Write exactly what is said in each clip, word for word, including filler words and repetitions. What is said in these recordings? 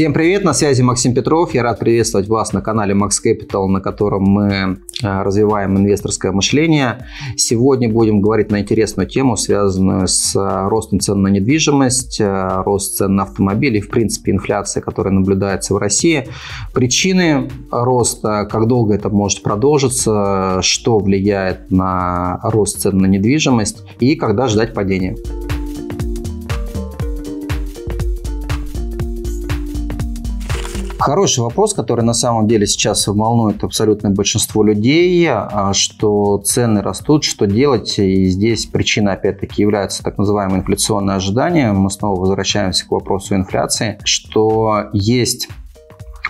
Всем привет, на связи Максим Петров. Я рад приветствовать вас на канале Max Capital, на котором мы развиваем инвесторское мышление. Сегодня будем говорить на интересную тему, связанную с ростом цен на недвижимость, рост цен на автомобили и, в принципе, инфляция, которая наблюдается в России. Причины роста, как долго это может продолжиться, что влияет на рост цен на недвижимость и когда ждать падения. Хороший вопрос, который на самом деле сейчас волнует абсолютное большинство людей, что цены растут, что делать, и здесь причина опять-таки является так называемое инфляционное ожидание. Мы снова возвращаемся к вопросу инфляции, что есть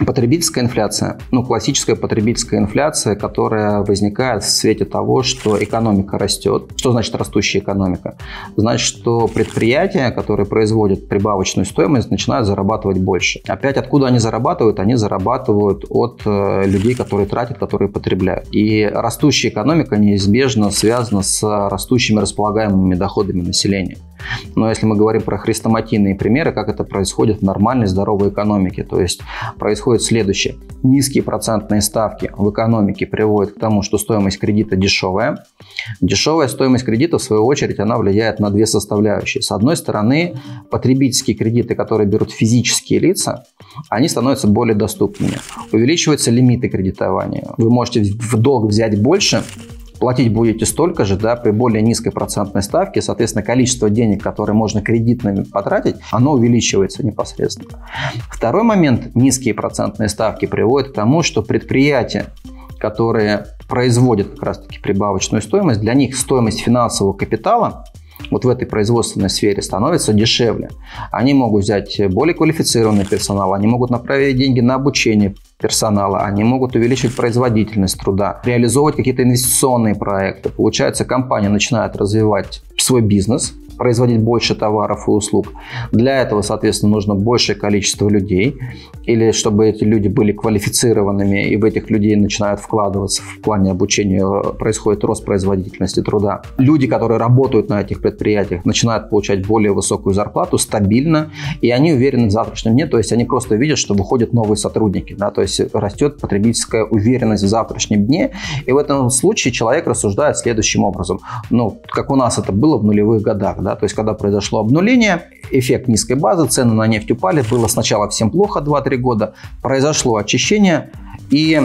потребительская инфляция, ну классическая потребительская инфляция, которая возникает в свете того, что экономика растет. Что значит растущая экономика? Значит, что предприятия, которые производят прибавочную стоимость, начинают зарабатывать больше. Опять откуда они зарабатывают? Они зарабатывают от э, людей, которые тратят, которые потребляют. И растущая экономика неизбежно связана с растущими располагаемыми доходами населения. Но если мы говорим про хрестоматийные примеры, как это происходит в нормальной здоровой экономике, то есть происходит следующее. Низкие процентные ставки в экономике приводят к тому, что стоимость кредита дешевая. Дешевая стоимость кредита, в свою очередь, она влияет на две составляющие. С одной стороны, потребительские кредиты, которые берут физические лица, они становятся более доступными. Увеличиваются лимиты кредитования. Вы можете в долг взять больше, платить будете столько же, да, при более низкой процентной ставке, соответственно, количество денег, которые можно кредитными потратить, оно увеличивается непосредственно. Второй момент, низкие процентные ставки приводят к тому, что предприятия, которые производят как раз-таки прибавочную стоимость, для них стоимость финансового капитала вот в этой производственной сфере становится дешевле. Они могут взять более квалифицированный персонал, они могут направить деньги на обучение персонала, они могут увеличить производительность труда, реализовывать какие-то инвестиционные проекты. Получается, компания начинает развивать свой бизнес, производить больше товаров и услуг. Для этого, соответственно, нужно большее количество людей, или чтобы эти люди были квалифицированными, и в этих людей начинают вкладываться в плане обучения, происходит рост производительности труда. Люди, которые работают на этих предприятиях, начинают получать более высокую зарплату, стабильно, и они уверены в завтрашнем дне, то есть они просто видят, что выходят новые сотрудники, да, то есть растет потребительская уверенность в завтрашнем дне, и в этом случае человек рассуждает следующим образом. Ну, как у нас это было в нулевых годах, да. То есть, когда произошло обнуление, эффект низкой базы, цены на нефть упали, было сначала всем плохо два-три года, произошло очищение, и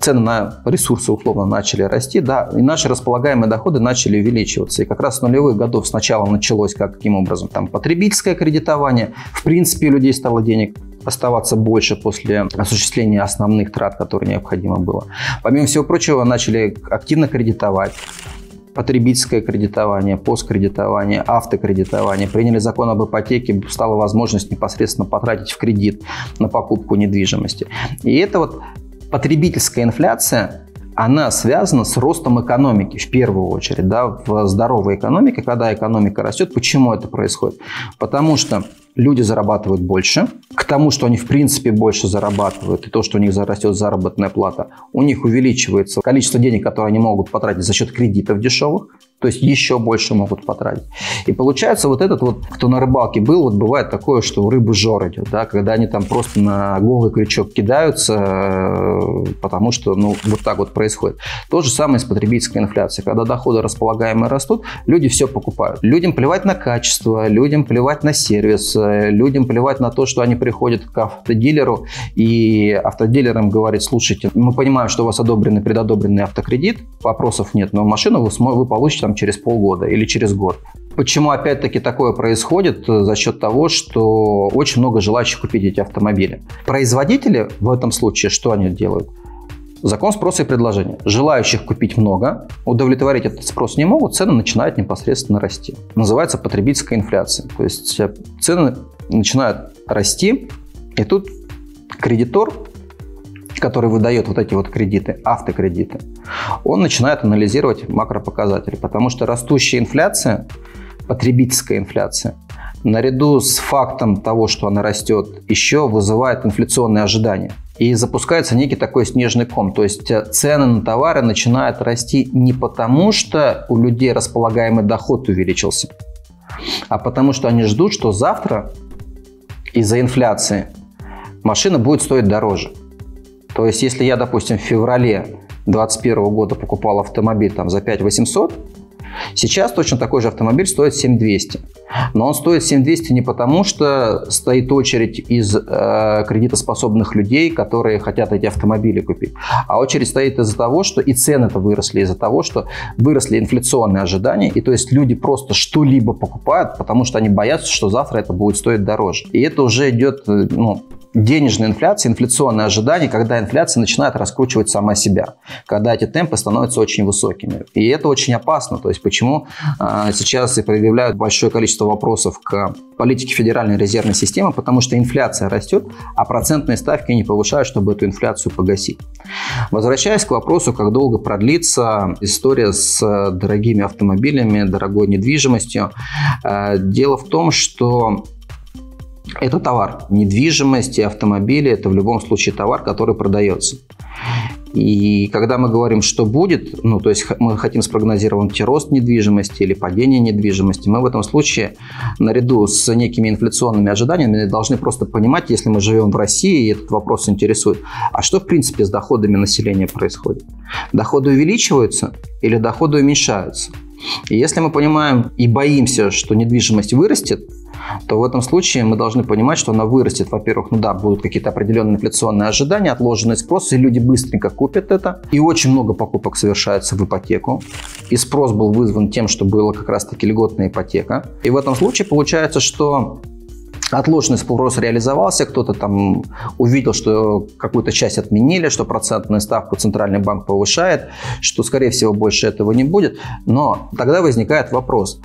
цены на ресурсы условно начали расти, да, и наши располагаемые доходы начали увеличиваться. И как раз с нулевых годов сначала началось как, каким образом? Там потребительское кредитование, в принципе, у людей стало денег оставаться больше после осуществления основных трат, которые необходимо было. Помимо всего прочего, начали активно кредитовать. Потребительское кредитование, посткредитование, автокредитование. Приняли закон об ипотеке, стала возможность непосредственно потратить в кредит на покупку недвижимости. И эта вот потребительская инфляция, она связана с ростом экономики в первую очередь, да, в здоровой экономике, когда экономика растет. Почему это происходит? Потому что люди зарабатывают больше. К тому, что они в принципе больше зарабатывают, и то, что у них растет заработная плата, у них увеличивается количество денег, которые они могут потратить за счет кредитов дешевых. То есть еще больше могут потратить. И получается вот этот вот, кто на рыбалке был, вот бывает такое, что у рыбы жор идет, да, когда они там просто на голый крючок кидаются, потому что, ну, вот так вот происходит. То же самое с потребительской инфляцией. Когда доходы располагаемые растут, люди все покупают. Людям плевать на качество, людям плевать на сервис, людям плевать на то, что они приходят к автодилеру, и автодилерам говорит: слушайте, мы понимаем, что у вас одобренный, предодобренный автокредит, вопросов нет, но машину вы, вы получите через полгода или через год. Почему опять-таки такое происходит? За счет того, что очень много желающих купить эти автомобили. Производители в этом случае что они делают? Закон спроса и предложения. Желающих купить много, удовлетворить этот спрос не могут, цены начинают непосредственно расти. Называется потребительская инфляция. То есть цены начинают расти, и тут кредитор, который выдает вот эти вот кредиты, автокредиты, он начинает анализировать макропоказатели, потому что растущая инфляция, потребительская инфляция, наряду с фактом того, что она растет, еще вызывает инфляционные ожидания. И запускается некий такой снежный ком. То есть цены на товары начинают расти не потому, что у людей располагаемый доход увеличился, а потому что они ждут, что завтра из-за инфляции машина будет стоить дороже. То есть, если я, допустим, в феврале две тысячи двадцать первого года покупал автомобиль там, за пять тысяч восемьсот, сейчас точно такой же автомобиль стоит семь тысяч двести. Но он стоит семь тысяч двести не потому, что стоит очередь из э, кредитоспособных людей, которые хотят эти автомобили купить. А очередь стоит из-за того, что и цены-то выросли, из-за того, что выросли инфляционные ожидания. И то есть люди просто что-либо покупают, потому что они боятся, что завтра это будет стоить дороже. И это уже идет... Ну, денежная инфляция, инфляционные ожидания, когда инфляция начинает раскручивать сама себя, когда эти темпы становятся очень высокими. И это очень опасно. То есть почему э, сейчас и предъявляют большое количество вопросов к политике Федеральной резервной системы, потому что инфляция растет, а процентные ставки не повышают, чтобы эту инфляцию погасить. Возвращаясь к вопросу, как долго продлится история с дорогими автомобилями, дорогой недвижимостью, э, дело в том, что это товар. Недвижимость и автомобили – это в любом случае товар, который продается. И когда мы говорим, что будет, ну, то есть мы хотим спрогнозировать рост недвижимости или падение недвижимости, мы в этом случае наряду с некими инфляционными ожиданиями должны просто понимать, если мы живем в России, и этот вопрос интересует, а что в принципе с доходами населения происходит? Доходы увеличиваются или доходы уменьшаются? И если мы понимаем и боимся, что недвижимость вырастет, то в этом случае мы должны понимать, что она вырастет. Во-первых, ну да, будут какие-то определенные инфляционные ожидания, отложенный спрос, и люди быстренько купят это. И очень много покупок совершается в ипотеку. И спрос был вызван тем, что была как раз-таки льготная ипотека. И в этом случае получается, что отложенный спрос реализовался, кто-то там увидел, что какую-то часть отменили, что процентную ставку Центральный банк повышает, что, скорее всего, больше этого не будет. Но тогда возникает вопрос.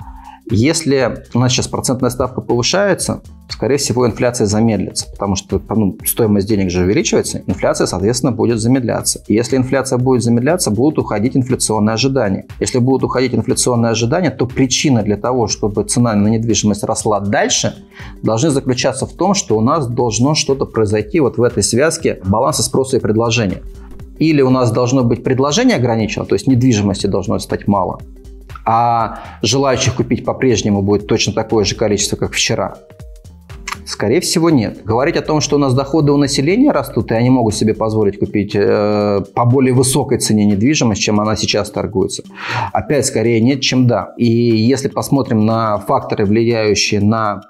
Если у нас сейчас процентная ставка повышается, скорее всего, инфляция замедлится, потому что ну, стоимость денег же увеличивается, инфляция, соответственно, будет замедляться. И если инфляция будет замедляться, будут уходить инфляционные ожидания. Если будут уходить инфляционные ожидания, то причина для того, чтобы цена на недвижимость росла дальше, должна заключаться в том, что у нас должно что-то произойти вот в этой связке баланса спроса и предложения. Или у нас должно быть предложение ограничено, то есть недвижимости должно стать мало, а желающих купить по-прежнему будет точно такое же количество, как вчера? Скорее всего, нет. Говорить о том, что у нас доходы у населения растут, и они могут себе позволить купить э, по более высокой цене недвижимость, чем она сейчас торгуется, опять скорее нет, чем да. И если посмотрим на факторы, влияющие на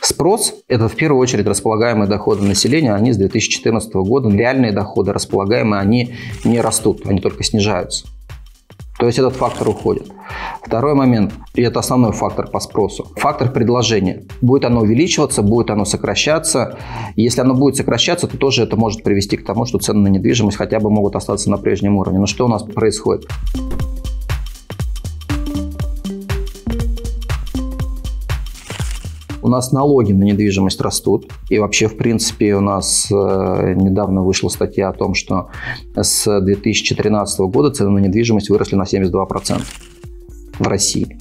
спрос, это в первую очередь располагаемые доходы населения, они с две тысячи четырнадцатого года, реальные доходы располагаемые, они не растут, они только снижаются. То есть этот фактор уходит. Второй момент, и это основной фактор по спросу, фактор предложения. Будет оно увеличиваться, будет оно сокращаться. Если оно будет сокращаться, то тоже это может привести к тому, что цены на недвижимость хотя бы могут остаться на прежнем уровне. Но что у нас происходит? У нас налоги на недвижимость растут. И вообще, в принципе, у нас э, недавно вышла статья о том, что с две тысячи тринадцатого года цены на недвижимость выросли на семьдесят два процента в России.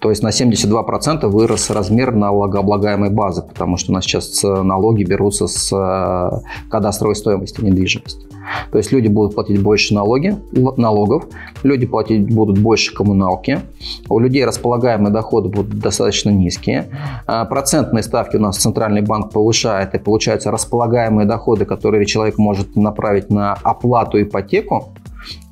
То есть на семьдесят два процента вырос размер налогооблагаемой базы, потому что у нас сейчас налоги берутся с кадастровой стоимости недвижимости. То есть люди будут платить больше налоги, налогов, люди платить будут больше коммуналки, у людей располагаемые доходы будут достаточно низкие, процентные ставки у нас Центральный банк повышает, и получается располагаемые доходы, которые человек может направить на оплату ипотеку,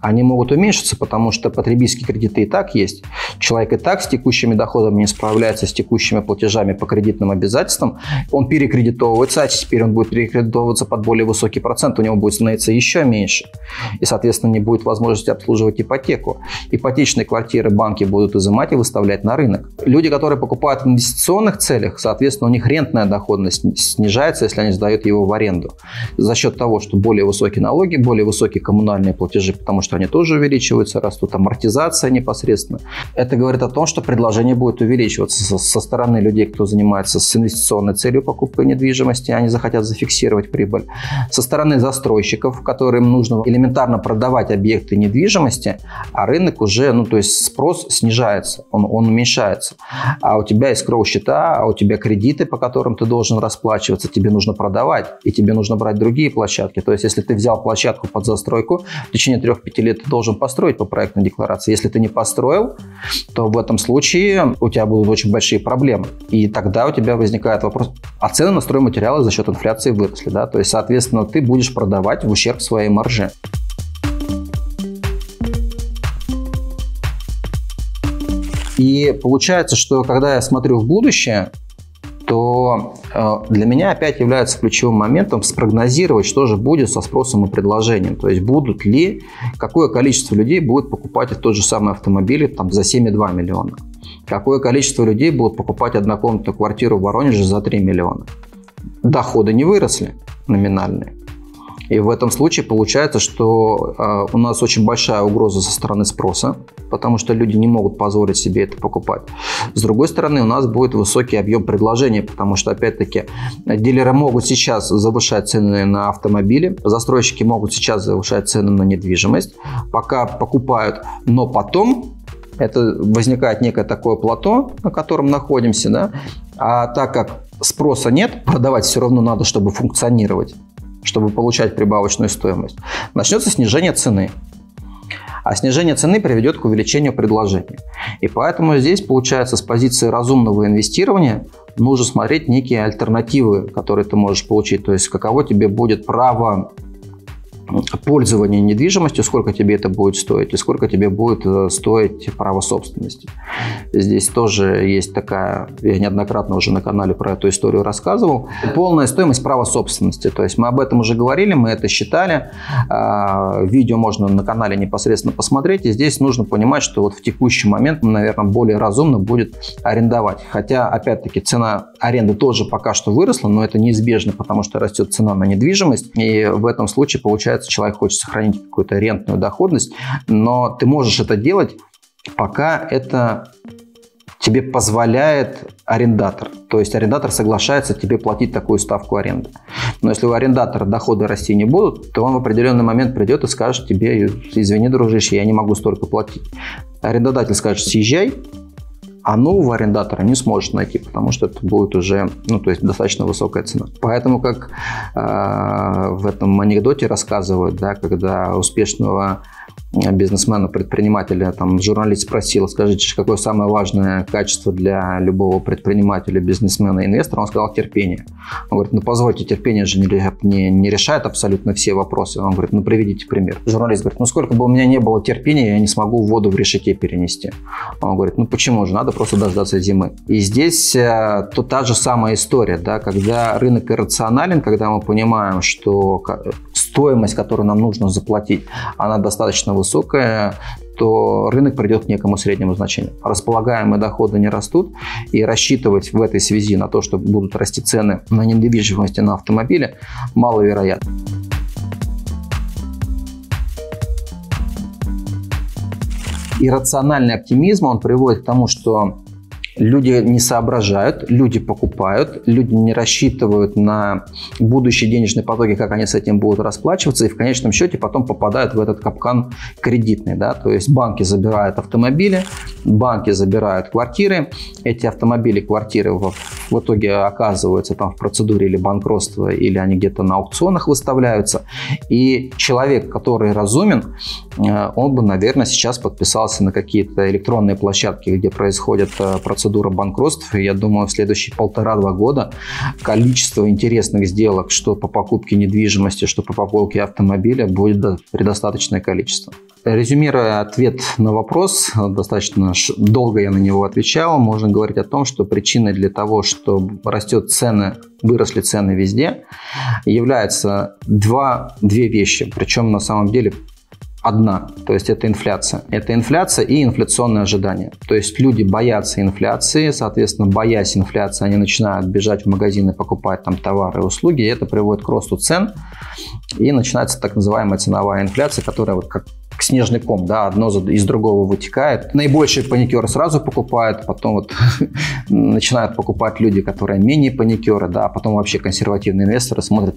они могут уменьшиться, потому что потребительские кредиты и так есть. Человек и так с текущими доходами не справляется, с текущими платежами по кредитным обязательствам. Он перекредитовывается, а теперь он будет перекредитовываться под более высокий процент. У него будет становиться еще меньше. И, соответственно, не будет возможности обслуживать ипотеку. Ипотечные квартиры банки будут изымать и выставлять на рынок. Люди, которые покупают в инвестиционных целях, соответственно, у них рентная доходность снижается, если они сдают его в аренду. За счет того, что более высокие налоги, более высокие коммунальные платежи, потому что что они тоже увеличиваются, растут амортизация непосредственно. Это говорит о том, что предложение будет увеличиваться со стороны людей, кто занимается с инвестиционной целью покупки недвижимости, они захотят зафиксировать прибыль. Со стороны застройщиков, которым нужно элементарно продавать объекты недвижимости, а рынок уже, ну то есть спрос снижается, он, он уменьшается. А у тебя есть кроу-счета, а у тебя кредиты, по которым ты должен расплачиваться, тебе нужно продавать, и тебе нужно брать другие площадки. То есть если ты взял площадку под застройку в течение трех-пяти двадцати лет ты должен построить по проектной декларации. Если ты не построил, то в этом случае у тебя будут очень большие проблемы. И тогда у тебя возникает вопрос, а цены на стройматериалы за счет инфляции выросли, да? То есть, соответственно, ты будешь продавать в ущерб своей марже. И получается, что когда я смотрю в будущее, то для меня опять является ключевым моментом спрогнозировать, что же будет со спросом и предложением. То есть будут ли, какое количество людей будет покупать тот же самый автомобиль там, за семь и две десятых миллиона. Какое количество людей будут покупать однокомнатную квартиру в Воронеже за три миллиона. Доходы не выросли номинальные. И в этом случае получается, что э, у нас очень большая угроза со стороны спроса, потому что люди не могут позволить себе это покупать. С другой стороны, у нас будет высокий объем предложений, потому что, опять-таки, дилеры могут сейчас завышать цены на автомобили, застройщики могут сейчас завышать цены на недвижимость, пока покупают, но потом это возникает некое такое плато, на котором находимся, да? А так как спроса нет, продавать все равно надо, чтобы функционировать, чтобы получать прибавочную стоимость, начнется снижение цены. А снижение цены приведет к увеличению предложения. И поэтому здесь, получается, с позиции разумного инвестирования нужно смотреть некие альтернативы, которые ты можешь получить. То есть, каково тебе будет право пользования недвижимостью, сколько тебе это будет стоить и сколько тебе будет стоить право собственности. Здесь тоже есть такая, я неоднократно уже на канале про эту историю рассказывал, полная стоимость права собственности. То есть мы об этом уже говорили, мы это считали, видео можно на канале непосредственно посмотреть, и здесь нужно понимать, что вот в текущий момент, наверное, более разумно будет арендовать. Хотя, опять-таки, цена аренды тоже пока что выросла, но это неизбежно, потому что растет цена на недвижимость, и в этом случае получается, человек хочет сохранить какую-то арендную доходность, но ты можешь это делать, пока это тебе позволяет арендатор. То есть арендатор соглашается тебе платить такую ставку аренды. Но если у арендатора доходы расти не будут, то он в определенный момент придет и скажет тебе, извини, дружище, я не могу столько платить. Арендодатель скажет, съезжай, а нового арендатора не сможешь найти, потому что это будет уже, ну, то есть достаточно высокая цена. Поэтому, как э, в этом анекдоте рассказывают, да, когда успешного бизнесмена, предпринимателя, там, журналист спросил, скажите, какое самое важное качество для любого предпринимателя, бизнесмена, инвестора, он сказал терпение. Он говорит, ну, позвольте, терпение же не, не, не решает абсолютно все вопросы. Он говорит, ну, приведите пример. Журналист говорит, ну, сколько бы у меня не было терпения, я не смогу воду в решете перенести. Он говорит, ну, почему же, надо просто дождаться зимы. И здесь э, то та же самая история, да, когда рынок иррационален, когда мы понимаем, что стоимость, которую нам нужно заплатить, она достаточно высокая, то рынок придет к некому среднему значению. Располагаемые доходы не растут, и рассчитывать в этой связи на то, что будут расти цены на недвижимость и на автомобили, маловероятно. Иррациональный оптимизм, он приводит к тому, что люди не соображают, люди покупают, люди не рассчитывают на будущие денежные потоки, как они с этим будут расплачиваться, и в конечном счете потом попадают в этот капкан кредитный, да, то есть банки забирают автомобили, банки забирают квартиры, эти автомобили, квартиры в, в итоге оказываются там в процедуре или банкротства, или они где-то на аукционах выставляются, и человек, который разумен, он бы, наверное, сейчас подписался на какие-то электронные площадки, где происходят процедуры процедура банкротств, и я думаю, в следующие полтора-два года количество интересных сделок, что по покупке недвижимости, что по покупке автомобиля, будет предостаточное количество. Резюмируя ответ на вопрос, достаточно долго я на него отвечал, можно говорить о том, что причиной для того, что растет цены, выросли цены везде, являются два, две вещи, причем на самом деле одна, то есть это инфляция. Это инфляция и инфляционные ожидания. То есть люди боятся инфляции, соответственно, боясь инфляции, они начинают бежать в магазины, покупать там товары и услуги, и это приводит к росту цен, и начинается так называемая ценовая инфляция, которая вот как снежный ком, да, одно из другого вытекает. Наибольшие паникеры сразу покупают, потом вот начинают покупать люди, которые менее паникеры, да, а потом вообще консервативные инвесторы смотрят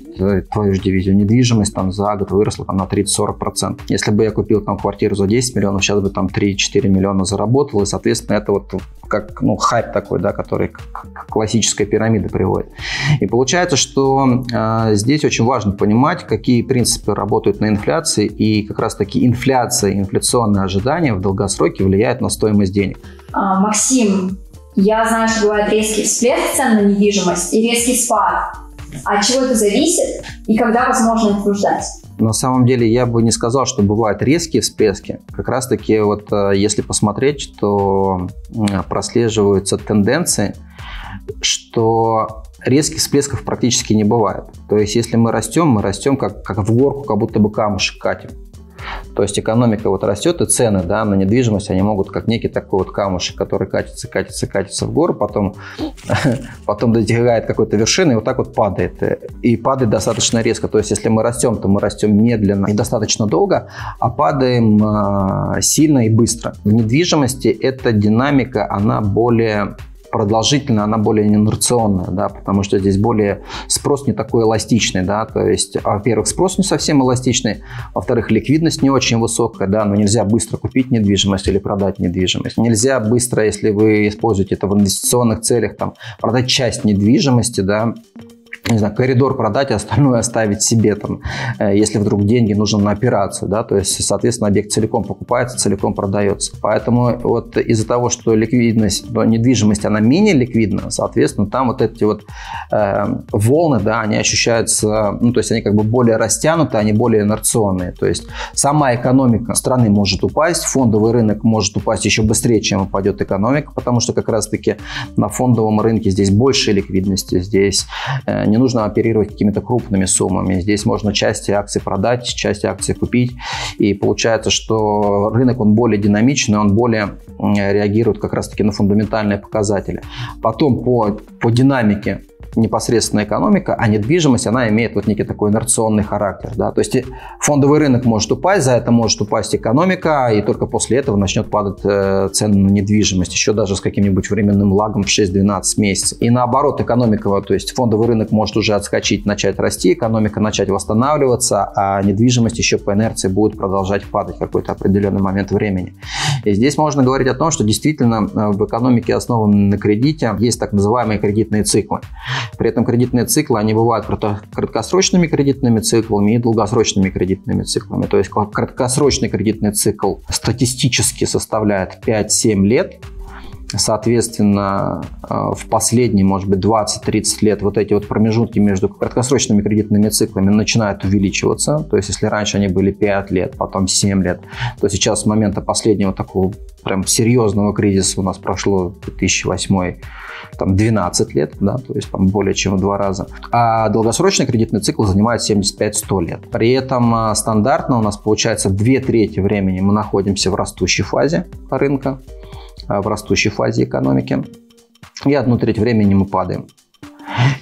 твою же дивизию недвижимость, там за год выросла там на тридцать-сорок процентов. Если бы я купил там квартиру за десять миллионов, сейчас бы там три-четыре миллиона заработал, и, соответственно, это вот как, ну, хайп такой, да, который к классической пирамиде приводит. И получается, что э, здесь очень важно понимать, какие принципы работают на инфляции, и как раз таки инфляция инфляция, инфляционные ожидания в долгосроке влияют на стоимость денег. А, Максим, я знаю, что бывает резкий всплеск цен на недвижимость и резкий спад. От чего это зависит и когда возможно их ждать? На самом деле я бы не сказал, что бывают резкие всплески. Как раз таки, вот, если посмотреть, то прослеживаются тенденции, что резких всплесков практически не бывает. То есть если мы растем, мы растем как, как в горку, как будто бы камушек катим. То есть экономика вот растет, и цены, да, на недвижимость, они могут как некий такой вот камушек, который катится, катится, катится в гору, потом, потом достигает какой-то вершины и вот так вот падает. И падает достаточно резко. То есть если мы растем, то мы растем медленно и достаточно долго, а падаем э, сильно и быстро. В недвижимости эта динамика, она более... продолжительно, она более инерционная, да, потому что здесь более спрос не такой эластичный, да, то есть, во-первых, спрос не совсем эластичный, во-вторых, ликвидность не очень высокая, да, но нельзя быстро купить недвижимость или продать недвижимость, нельзя быстро, если вы используете это в инвестиционных целях, там, продать часть недвижимости, да, не знаю, коридор продать, а остальное оставить себе, там, если вдруг деньги нужны на операцию, да, то есть, соответственно, объект целиком покупается, целиком продается. Поэтому вот из-за того, что ликвидность, недвижимость, она менее ликвидна, соответственно, там вот эти вот э, волны, да, они ощущаются, ну, то есть, они как бы более растянуты, они более инерционные, то есть, сама экономика страны может упасть, фондовый рынок может упасть еще быстрее, чем упадет экономика, потому что как раз-таки на фондовом рынке здесь больше ликвидности, здесь э, не нужно оперировать какими-то крупными суммами. Здесь можно части акций продать, части акций купить. И получается, что рынок, он более динамичный, он более реагирует как раз-таки на фундаментальные показатели. Потом по, по динамике непосредственно экономика, а недвижимость, она имеет вот некий такой инерционный характер. Да? То есть фондовый рынок может упасть, за это может упасть экономика, и только после этого начнет падать э, цены на недвижимость, еще даже с каким-нибудь временным лагом в шесть-двенадцать месяцев. И наоборот, экономика, то есть фондовый рынок может уже отскочить, начать расти, экономика начать восстанавливаться, а недвижимость еще по инерции будет продолжать падать в какой-то определенный момент времени. И здесь можно говорить о том, что действительно в экономике, основанной на кредите, есть так называемые кредитные циклы. При этом кредитные циклы, они бывают краткосрочными кредитными циклами и долгосрочными кредитными циклами. То есть краткосрочный кредитный цикл статистически составляет пять-семь лет. Соответственно, в последние, может быть, двадцать-тридцать лет вот эти вот промежутки между краткосрочными кредитными циклами начинают увеличиваться. То есть, если раньше они были пять лет, потом семь лет, то сейчас с момента последнего такого прям серьезного кризиса у нас прошло две тысячи восьмой, там, двенадцать лет, да, то есть там более чем в два раза. А долгосрочный кредитный цикл занимает семьдесят пять-сто лет. При этом стандартно у нас получается две трети времени мы находимся в растущей фазе рынка, в растущей фазе экономики, и одну треть времени мы падаем.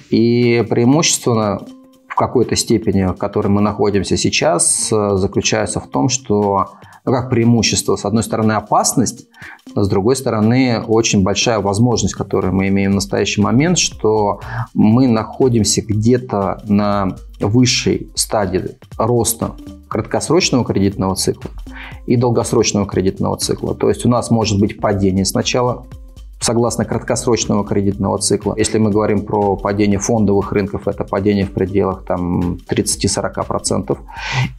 И преимущественно в какой-то степени, в которой мы находимся сейчас, заключается в том, что, ну, как преимущество, с одной стороны опасность, а с другой стороны очень большая возможность, которую мы имеем в настоящий момент, что мы находимся где-то на высшей стадии роста краткосрочного кредитного цикла и долгосрочного кредитного цикла. То есть у нас может быть падение сначала, согласно краткосрочного кредитного цикла. Если мы говорим про падение фондовых рынков, это падение в пределах там тридцать-сорок процентов.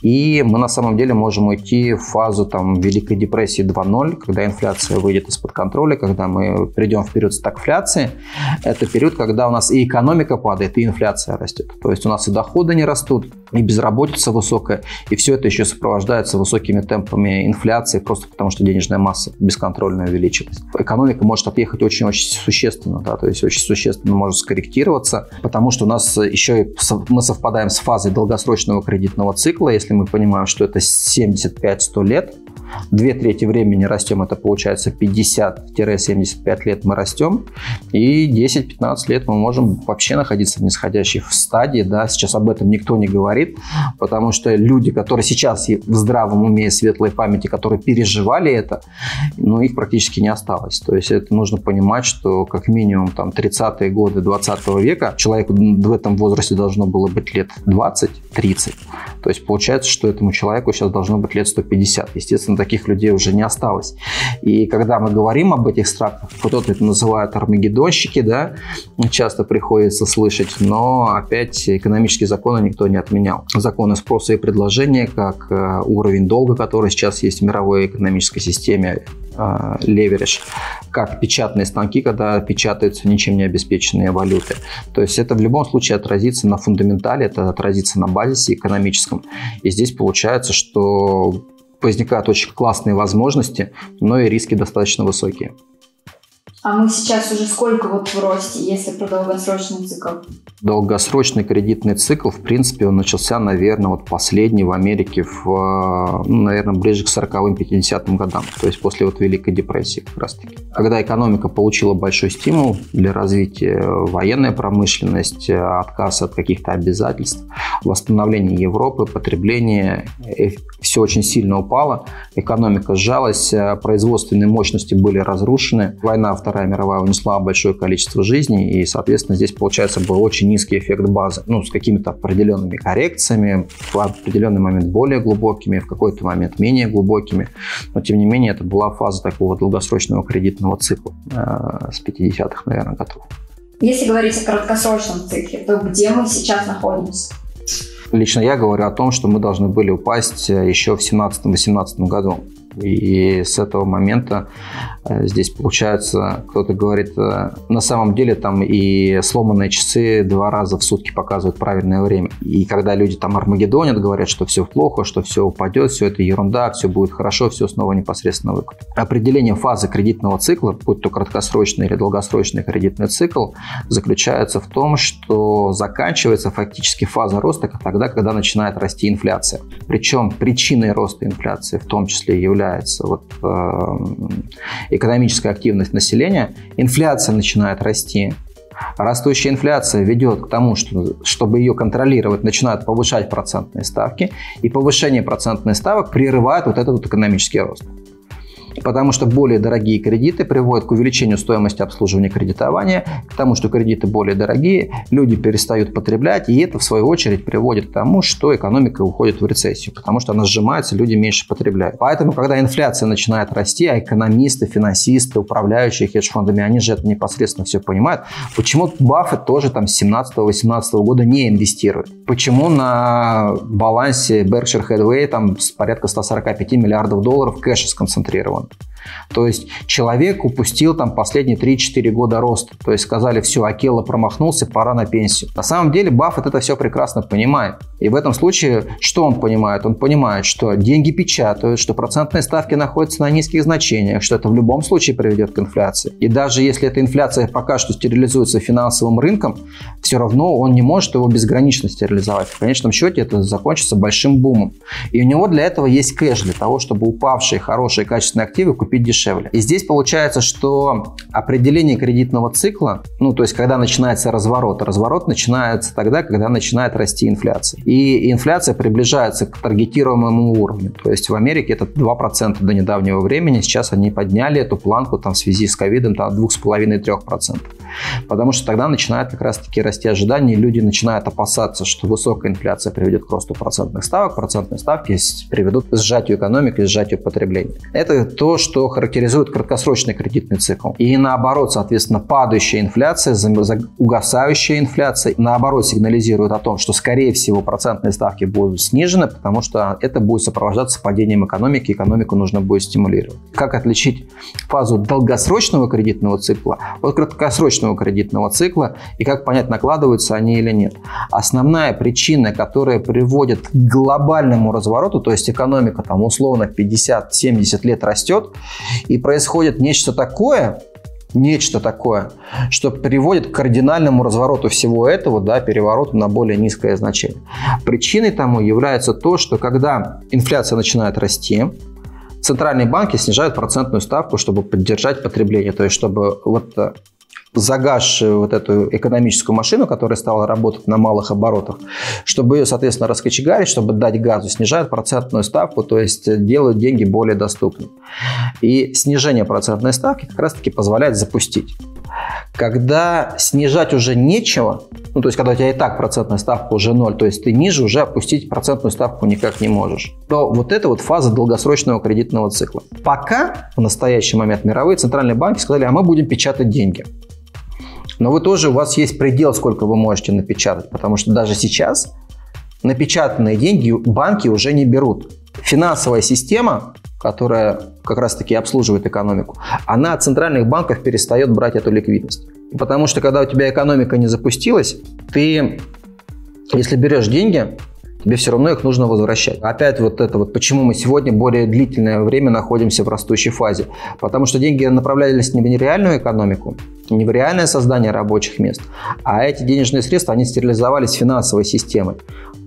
И мы на самом деле можем уйти в фазу там Великой депрессии два ноль, когда инфляция выйдет из-под контроля, когда мы придем в период стагфляции. Это период, когда у нас и экономика падает, и инфляция растет. То есть у нас и доходы не растут, и безработица высокая, и все это еще сопровождается высокими темпами инфляции, просто потому что денежная масса бесконтрольно увеличилась. Экономика может отъехать очень-очень существенно, да, то есть очень существенно может скорректироваться, потому что у нас еще и мы совпадаем с фазой долгосрочного кредитного цикла, если мы понимаем, что это семьдесят пять-сто лет, две трети времени растем, это получается пятьдесят-семьдесят пять лет мы растем, и десять-пятнадцать лет мы можем вообще находиться в нисходящей стадии, да, сейчас об этом никто не говорит, потому что люди, которые сейчас в здравом уме и светлой памяти, которые переживали это, ну, их практически не осталось, то есть это нужно понимать, что как минимум там тридцатые годы двадцатого века человеку в этом возрасте должно было быть лет двадцать-тридцать, то есть получается, что этому человеку сейчас должно быть лет сто пятьдесят, естественно, таких людей уже не осталось. И когда мы говорим об этих страхах, кто-то это называет армагеддонщики, да, часто приходится слышать, но опять экономические законы никто не отменял. Законы спроса и предложения, как уровень долга, который сейчас есть в мировой экономической системе, леверидж, как печатные станки, когда печатаются ничем не обеспеченные валюты. То есть это в любом случае отразится на фундаментале, это отразится на базисе экономическом. И здесь получается, что возникают очень классные возможности, но и риски достаточно высокие. А мы сейчас уже сколько вот в росте, если про долгосрочный цикл? Долгосрочный кредитный цикл, в принципе, он начался, наверное, вот последний в Америке, в, ну, наверное, ближе к сороковым-пятидесятым годам, то есть после вот Великой депрессии как раз-таки. Когда экономика получила большой стимул для развития, военная промышленность, отказ от каких-то обязательств, восстановление Европы, потребление, все очень сильно упало, экономика сжалась, производственные мощности были разрушены, война в Вторая мировая унесла большое количество жизней, и, соответственно, здесь, получается, был очень низкий эффект базы. Ну, с какими-то определенными коррекциями, в определенный момент более глубокими, в какой-то момент менее глубокими. Но, тем не менее, это была фаза такого долгосрочного кредитного цикла э, с пятидесятых, наверное, годов. Если говорить о краткосрочном цикле, то где мы сейчас находимся? Лично я говорю о том, что мы должны были упасть еще в семнадцатом-восемнадцатом году. И с этого момента здесь получается, кто-то говорит, на самом деле там и сломанные часы два раза в сутки показывают правильное время. И когда люди там армагеддонят, говорят, что все плохо, что все упадет, все это ерунда, все будет хорошо, все снова непосредственно выкуп. Определение фазы кредитного цикла, будь то краткосрочный или долгосрочный кредитный цикл, заключается в том, что заканчивается фактически фаза роста тогда, когда начинает расти инфляция. Причем причиной роста инфляции в том числе является Вот, э, экономическая активность населения, инфляция начинает расти. Растущая инфляция ведет к тому, что, чтобы ее контролировать, начинают повышать процентные ставки, и повышение процентных ставок прерывает вот этот вот экономический рост. Потому что более дорогие кредиты приводят к увеличению стоимости обслуживания кредитования, к тому, что кредиты более дорогие, люди перестают потреблять, и это, в свою очередь, приводит к тому, что экономика уходит в рецессию, потому что она сжимается, люди меньше потребляют. Поэтому, когда инфляция начинает расти, а экономисты, финансисты, управляющие хедж-фондами, они же это непосредственно все понимают, почему Баффет тоже там с семнадцатого-восемнадцатого года не инвестирует? Почему на балансе Berkshire Hathaway там порядка ста сорока пяти миллиардов долларов кэша сконцентрировано? То есть человек упустил там последние три-четыре года роста. То есть сказали, все, Акела промахнулся, пора на пенсию. На самом деле Баффет это все прекрасно понимает. И в этом случае что он понимает? Он понимает, что деньги печатают, что процентные ставки находятся на низких значениях, что это в любом случае приведет к инфляции. И даже если эта инфляция пока что стерилизуется финансовым рынком, все равно он не может его безгранично стерилизовать. В конечном счете это закончится большим бумом. И у него для этого есть кэш, для того, чтобы упавшие хорошие качественные активы купить дешевле. И здесь получается, что определение кредитного цикла, ну, то есть, когда начинается разворот, разворот начинается тогда, когда начинает расти инфляция. И инфляция приближается к таргетируемому уровню. То есть, в Америке это два процента до недавнего времени. Сейчас они подняли эту планку там в связи с ковидом до двух с половиной — трёх процентов. Потому что тогда начинают как раз-таки расти ожидания, и люди начинают опасаться, что высокая инфляция приведет к росту процентных ставок, процентные ставки приведут к сжатию экономики, к сжатию потребления. Это то, что характеризует краткосрочный кредитный цикл. И наоборот, соответственно, падающая инфляция, угасающая инфляция, наоборот, сигнализирует о том, что, скорее всего, процентные ставки будут снижены, потому что это будет сопровождаться падением экономики, экономику нужно будет стимулировать. Как отличить фазу долгосрочного кредитного цикла от краткосрочного кредитного цикла и как понять, накладываются они или нет? Основная причина, которая приводит к глобальному развороту, то есть экономика там условно пятьдесят-семьдесят лет растет, и происходит нечто такое, нечто такое, что приводит к кардинальному развороту всего этого, да, перевороту на более низкое значение. Причиной тому является то, что когда инфляция начинает расти, центральные банки снижают процентную ставку, чтобы поддержать потребление, то есть чтобы вот загасшую вот эту экономическую машину, которая стала работать на малых оборотах, чтобы ее, соответственно, раскочегарить, чтобы дать газу, снижают процентную ставку, то есть делают деньги более доступными. И снижение процентной ставки как раз-таки позволяет запустить Когда снижать уже нечего, ну, то есть, когда у тебя и так процентная ставка уже ноль, то есть, ты ниже уже опустить процентную ставку никак не можешь. Но вот это вот фаза долгосрочного кредитного цикла. Пока в настоящий момент мировые центральные банки сказали, а мы будем печатать деньги. Но вы тоже, у вас есть предел, сколько вы можете напечатать, потому что даже сейчас напечатанные деньги банки уже не берут. Финансовая система, которая как раз-таки обслуживает экономику, она от центральных банков перестает брать эту ликвидность. Потому что, когда у тебя экономика не запустилась, ты, если берешь деньги, тебе все равно их нужно возвращать. Опять вот это вот, почему мы сегодня более длительное время находимся в растущей фазе. Потому что деньги направлялись не в нереальную экономику, не в реальное создание рабочих мест, а эти денежные средства, они стерилизовались финансовой системой.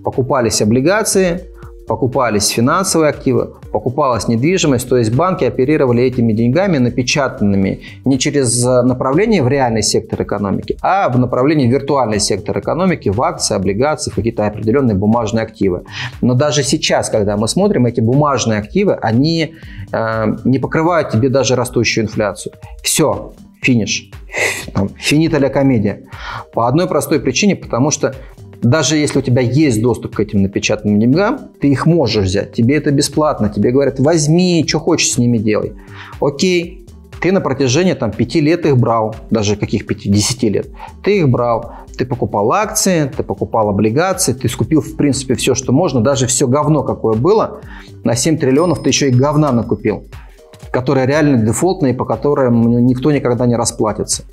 Покупались облигации, покупались финансовые активы, покупалась недвижимость, то есть банки оперировали этими деньгами, напечатанными не через направление в реальный сектор экономики, а в направлении в виртуальный сектор экономики, в акции, облигации, в какие-то определенные бумажные активы. Но даже сейчас, когда мы смотрим, эти бумажные активы, они э, не покрывают тебе даже растущую инфляцию. Все, финиш, финита ля комедия. По одной простой причине, потому что даже если у тебя есть доступ к этим напечатанным деньгам, ты их можешь взять. Тебе это бесплатно. Тебе говорят, возьми, что хочешь с ними делай. Окей, ты на протяжении там, пяти лет их брал, даже каких пяти, десяти лет. Ты их брал, ты покупал акции, ты покупал облигации, ты скупил в принципе все, что можно. Даже все говно, какое было, на семь триллионов ты еще и говна накупил, которые реально дефолтные, по которым никто никогда не расплатится.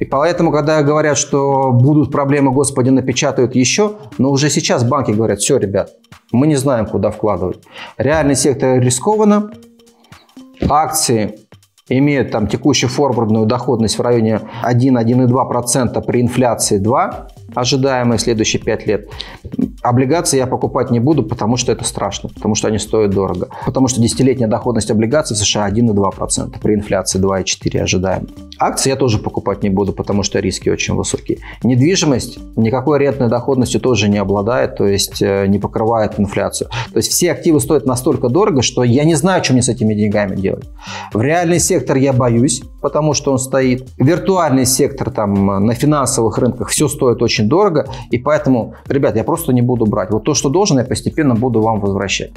И поэтому, когда говорят, что будут проблемы, господи, напечатают еще, но уже сейчас банки говорят, все, ребят, мы не знаем, куда вкладывать. Реальный сектор рискованно, акции имеют там текущую форвардную доходность в районе один — один и два процента при инфляции два, ожидаемые следующие пять лет. Облигации я покупать не буду, потому что это страшно, потому что они стоят дорого. Потому что десятилетняя доходность облигаций в США один и два процента, при инфляции два и четыре процента ожидаем. Акции я тоже покупать не буду, потому что риски очень высокие. Недвижимость никакой рентной доходностью тоже не обладает, то есть не покрывает инфляцию. То есть все активы стоят настолько дорого, что я не знаю, что мне с этими деньгами делать. В реальный сектор я боюсь, потому что он стоит. Виртуальный сектор там на финансовых рынках все стоит очень дорого, и поэтому, ребят, я просто не буду Буду брать. Вот то, что должен, я постепенно буду вам возвращать.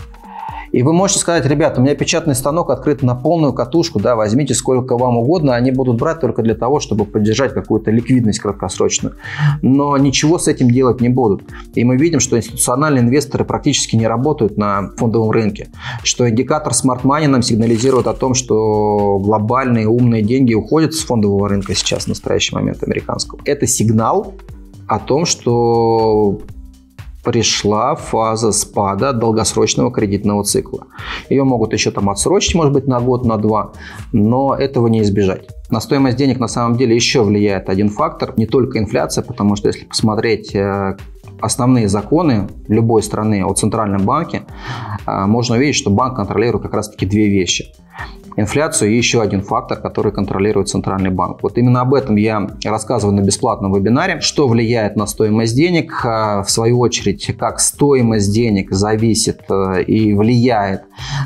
И вы можете сказать, ребята, у меня печатный станок открыт на полную катушку, да, возьмите сколько вам угодно, они будут брать только для того, чтобы поддержать какую-то ликвидность краткосрочную. Но ничего с этим делать не будут. И мы видим, что институциональные инвесторы практически не работают на фондовом рынке, что индикатор Smart Money нам сигнализирует о том, что глобальные умные деньги уходят с фондового рынка сейчас, в настоящий момент американского. Это сигнал о том, что пришла фаза спада долгосрочного кредитного цикла. Ее могут еще там отсрочить, может быть, на год, на два, но этого не избежать. На стоимость денег на самом деле еще влияет один фактор, не только инфляция, потому что если посмотреть основные законы любой страны о центральном банке, можно увидеть, что банк контролирует как раз-таки две вещи. Инфляцию и еще один фактор, который контролирует центральный банк. Вот именно об этом я рассказываю на бесплатном вебинаре, что влияет на стоимость денег, в свою очередь, как стоимость денег зависит и влияет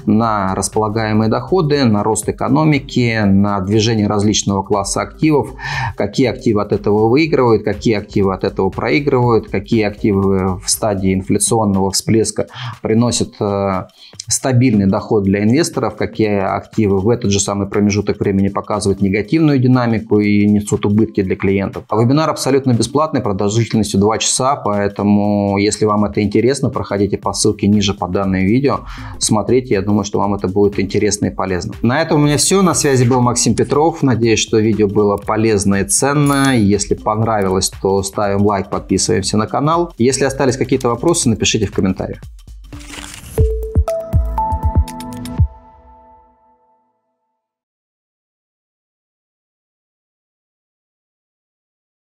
на располагаемые доходы, на рост экономики, на движение различного класса активов, какие активы от этого выигрывают, какие активы от этого проигрывают, какие активы в стадии инфляционного всплеска приносят стабильный доход для инвесторов, какие активы в этот же самый промежуток времени показывают негативную динамику и несут убытки для клиентов. А вебинар абсолютно бесплатный, продолжительностью два часа, поэтому, если вам это интересно, проходите по ссылке ниже под данным видео, смотрите, я думаю, что вам это будет интересно и полезно. На этом у меня все, на связи был Максим Петров, надеюсь, что видео было полезно и ценно, если понравилось, то ставим лайк, подписываемся на канал, если остались какие-то вопросы, напишите в комментариях.